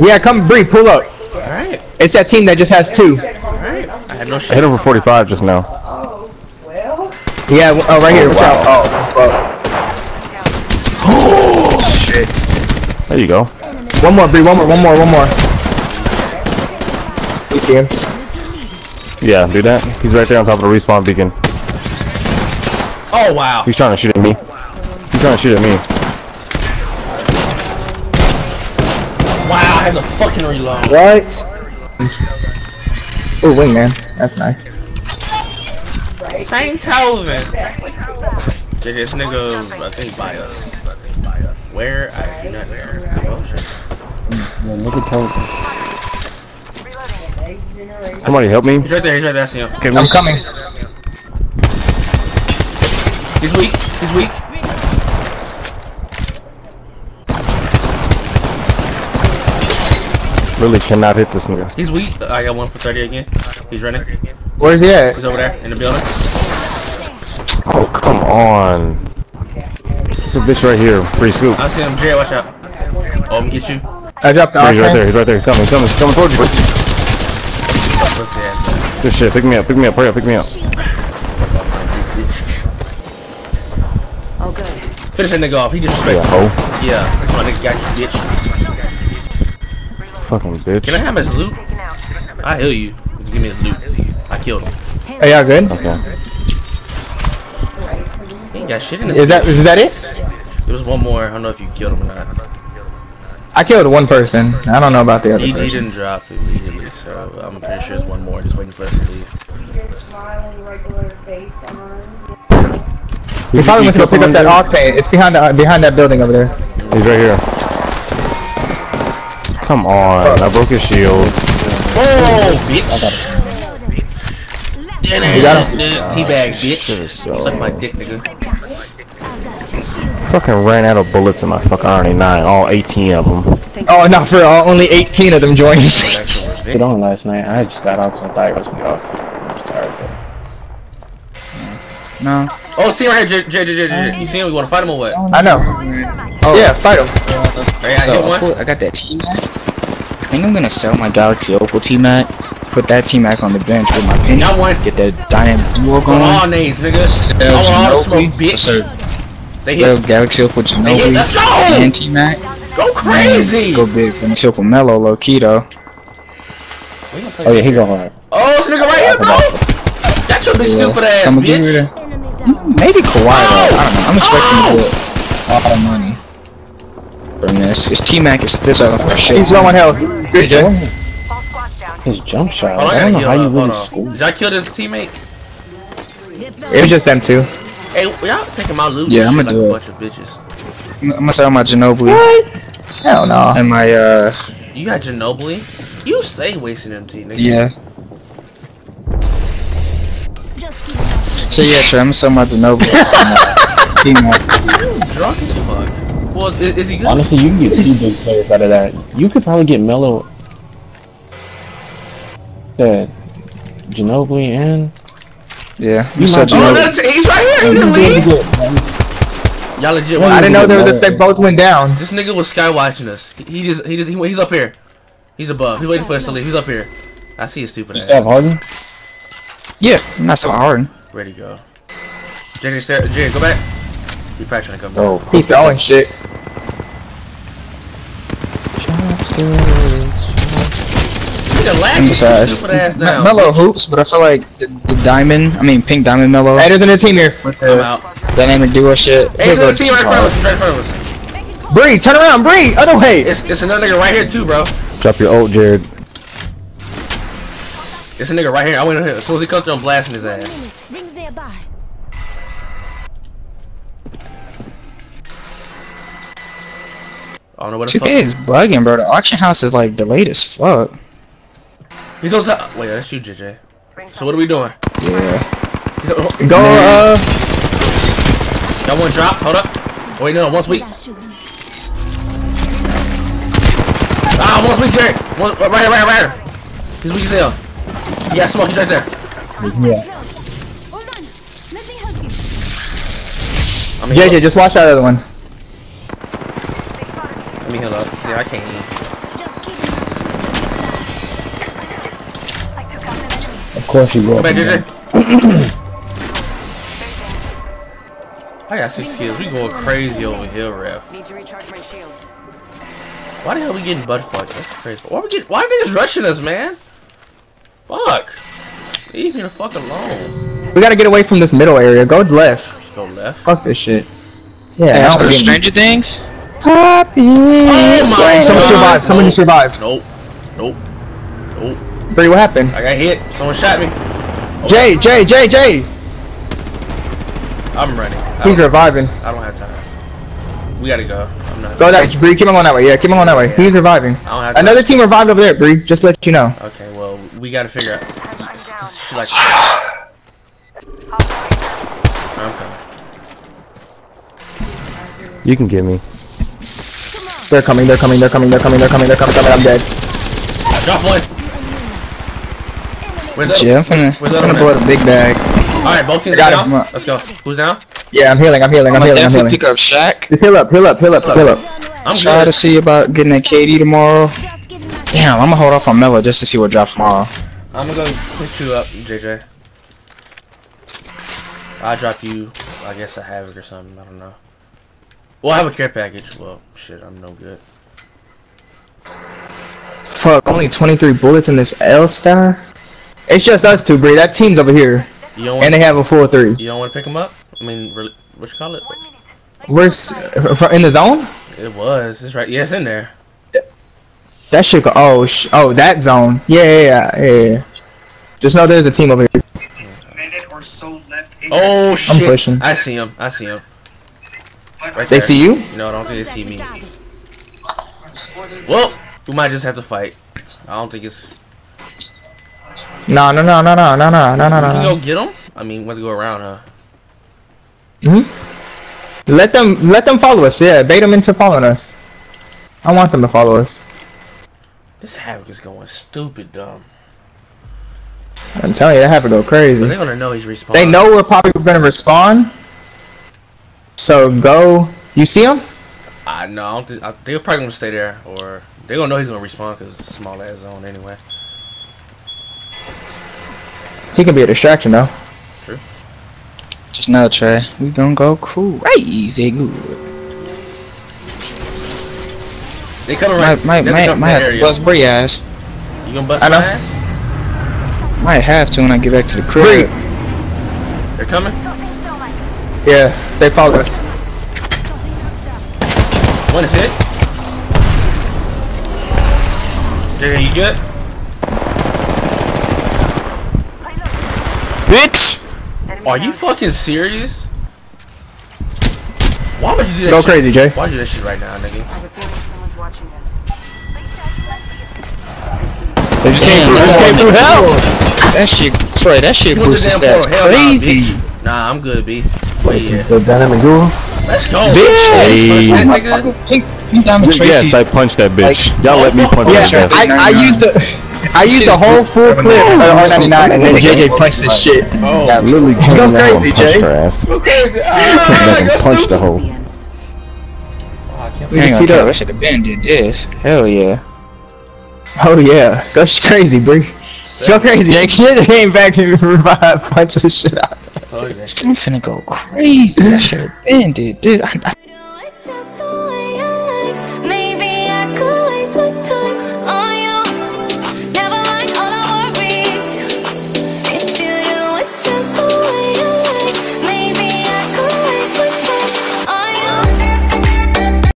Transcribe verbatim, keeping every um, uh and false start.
Yeah, come Bree, pull up. Alright. It's that team that just has two. Alright. I had no shit. I hit over forty-five just now. Oh, well. Yeah, oh, right here. Oh, wow. Oh, fuck. Oh, shit. There you go. One more, Bree. One more, one more, one more. You see him? Yeah, do that. He's right there on top of the respawn beacon. Oh, wow. He's trying to shoot at me. He's trying to shoot at me. Wow, I had to fucking reload. What? Oh, wingman. That's nice. Saint Elvin. There's this nigga, I think, by us. Where? I do not know. Oh, somebody help me. He's right there, he's right there. I see him. Okay, I'm coming. He's weak. He's weak. Really cannot hit this nigga. He's weak. I got one for thirty again. He's running. Where is he at? He's over there in the building. Oh, come on. It's a bitch right here. Free scoop. I see him. Jerry, watch out. Oh, I'm gonna get you. I dropped the He's right there. He's right there. He's coming. He's coming. He's coming towards you. Oh, this shit. Pick me up. Pick me up. Hurry up. Pick me up. Oh, good. Finish that nigga off. He disrespectful. Yeah. Yeah. Come on, nigga. Got you, bitch. Fucking bitch. Can I have his loot? I heal you. Just give me his loot. I killed him. Hey, y'all good? Okay. He ain't got shit in his. Is that is that it? There was one more. I don't know if you killed him or not. I killed one person. I don't know about the other. He, he didn't drop immediately, so I'm pretty sure there's one more. Just waiting for us to leave. We probably went to go pick up that octane. It's behind the, behind that building over there. He's right here. Come on, I broke his shield. Oh, bitch! You got him? Teabag, bitch. Suck my dick, nigga. Fucking ran out of bullets in my fucking R ninety-nine, all eighteen of them. Oh, not for all, only eighteen of them joined. Get on last night, I just got out because I thought it was going to go off. I was tired, though. No. Oh, see him right here, J J J J J. You see him? You want to fight him or what? I know. Oh, yeah, fight him. Right, so, I, put, I got that T-Mac. I think I'm gonna sell my Galaxy Opal T-Mac, put that T-Mac on the bench with my pin, get that dynamic duo going. All names, nigga. Sell Ginobili, smoke, bitch. So, they hit. Galaxy Opal Ginobili, let's go! And T-Mac. Go crazy! Man, go big for the Opal Mellow, low key though. Oh yeah, he go hard. Oh, this nigga right here, bro! That's your bitch, yeah. Stupid ass, I'm bitch. Mm, maybe Kawhi, oh! Though. I don't know. I'm expecting oh! to get all the money. From this. It's T-Mac, it's this other for shit. He's low on health. Good job. His jump shot. Oh, I, I don't know how you win school. Did I kill this teammate? It was just them two. Hey, y'all taking my loot? Yeah, I'm gonna like do a bunch of bitches. I'm gonna sell my Ginobili. What? Hell no. And my, uh... You got Ginobili? You stay wasting M T, nigga. Yeah. So yeah, sure, I'm gonna sell my Ginobili. T-Mac. You drunk as fuck. Well, is, is he good? Honestly, you can get two big players out of that. You could probably get Melo, uh, Ginobili, and yeah. You said Ginobili. Oh, that's, he's right here. He didn't leave. Y'all legit. Well, I didn't know there was a, they both went down. This nigga was sky watching us. He, he just, he just, he, he's up here. He's above. He's waiting for us to leave. He's up here. I see his stupid ass. You stab Harden? Yeah, I'm not so Harden. Ready to go. Jerry, Jerry, go back. He's probably trying to come back. Oh, he's throwing shit. Emphasize. Mellow hoops, but I feel like the, the diamond, I mean pink diamond Mellow. Hey, there's another team here. With the I'm out. Dynamic duo shit. Hey, there's another team right in front of us. Right in front of us. Bree, turn around, Bree, other way. It's, it's another nigga right here too, bro. Drop your ult, Jared. It's a nigga right here. I went in here. As soon as he comes through, I'm blasting his ass. I don't know what the fuck. two K is bugging, bro. The auction house is like delayed as fuck. He's on top. Wait, that's you, J J. So what are we doing? Yeah. He's on, oh, go, man. uh. Y'all want to drop? Hold up. Wait, no, once we. Ah, once we, Jared. One, right here, right here, right here. He's weak as hell. Yeah, smoke. He's right there. Yeah. Hold on. Let me help you. I mean, J J, just watch that other one. Let me heal up. Dude, I can't heal. course you go up. Here, I got six kills. We going crazy over here, ref. Need to recharge my shields. Why the hell are we getting butt fucked? That's crazy. Why we get? Why are niggas rushing us, man? Fuck. Leave me the fuck alone. We gotta get away from this middle area. Go left. Go left. Fuck this shit. Yeah. Hey, there's Stranger Things. Happy. Oh my Someone God. survived. Someone nope. survived. Nope. Nope. Nope. Bree, what happened? I got hit. Someone shot me. Oh. Jay, Jay, Jay, Jay. I'm running. He's reviving. I don't have time. We gotta go. I'm not. Go that Bree. Keep him on that way. Yeah, keep him on that way. Yeah. He's reviving. I don't have time. Another team revived over there, Bree. Just to let you know. Okay. Well, we gotta figure out. Like. Okay. You can get me. They're coming. They're coming. They're coming. They're coming. They're coming. They're coming. They're coming. I'm dead. I dropped one. Where's that? Yeah, I'm finna, Where's that I'm finna blow up a big bag. Alright, both teams down. Let's go. Who's down? Yeah, I'm healing, I'm healing, I'm, I'm healing, I'm healing. Pick up Shaq. Just heal up, heal up, heal up, heal up. I'm trying to see about getting a K D tomorrow. Damn, I'm gonna hold off on Melo just to see what drops tomorrow. I'm gonna push you up, J J. I'll drop you, I guess I have it or something, I don't know. Well, I have a care package. Well, shit, I'm no good. Fuck, only twenty-three bullets in this L-Star? It's just us two, Bree. That team's over here, and they have a full three. You don't want to pick them up? I mean, really, what you call it? We're in the zone. It was. It's right. Yeah, it's in there. That shit. Go, oh, sh oh, that zone. Yeah, yeah, yeah, yeah. Just know there's a team over here. Oh shit! I'm pushing. I see him. I see him. Right they there. See you? No, I don't think they see me. Well, we might just have to fight. I don't think it's. No, no, no, no, no, no, no, no, no, no. Can you go get him? I mean, let's go around, huh? Mm-hmm. Let them, let them follow us. Yeah, bait them into following us. I want them to follow us. This Havoc is going stupid dumb. I'm telling you, that Havoc go crazy. But they're gonna know he's respawning. They know we're probably gonna respawn. So go. You see him? I know. I don't think, I, they're probably gonna stay there, or they're gonna know he's gonna respawn because it's a small ass zone anyway. He could be a distraction though. True. Just know, Trey. We gonna go crazy good. They coming right. My my my have bust Bree ass. You gonna bust I my know. ass? Might have to when I get back to the crib. They're coming. Yeah, they followed us. One is hit. J J, you good? Bitch! Are you fucking serious? Why would you do that? Go shit? crazy, Jay. Why would you do that shit right now, nigga? They just Damn, came through. They just came through hell. That shit, Trey. That shit boosted stats. Crazy. Nah, I'm good, B. Wait, yeah. The dynamic duo. Let's go. Bitch. Hey. Yes, I punched that bitch. Like, Y'all let me punch yeah, that bitch. I, I used the. I used the whole full clip of R ninety-nine and then J J punched this shit. Oh, yeah, literally go crazy, Jay. Go crazy. I punched the whole. We just teed up. I should have been did this. Hell yeah. Oh yeah. Go crazy, Bree. Go crazy. Jay, get the game back and revive. Punch this shit out. I'm finna go crazy. I should have been did this.